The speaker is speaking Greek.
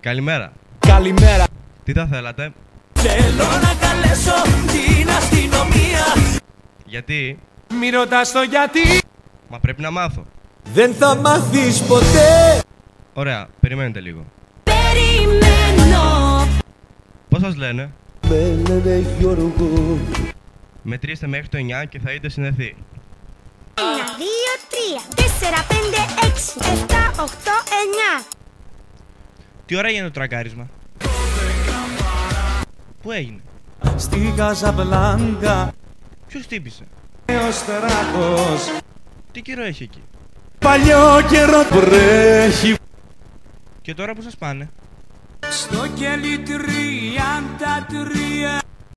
Καλημέρα. Καλημέρα. Τι θα θέλατε? Θέλω να καλέσω την αστυνομία. Γιατί? Μη ρωτάς το γιατί. Μα πρέπει να μάθω. Δεν θα μάθεις ποτέ. Ωραία, περιμένετε λίγο. Περιμένω. Πώς σας λένε? Με λένε Γιώργο. Μετρήστε μέχρι το 9 και θα είτε συνεθεί. 1, 2, 3, 4, 5, 6, 7, 8, 9. Τι ώρα έγινε το τραγκάρισμα? Πού έγινε? Στη Καζαμπλάνκα. Ποιος χτύπησε? Ο Στράκος. Τι καιρό έχει εκεί? Παλιό καιρό βρέχει. Και τώρα που σας πάνε? Στο κελί 33.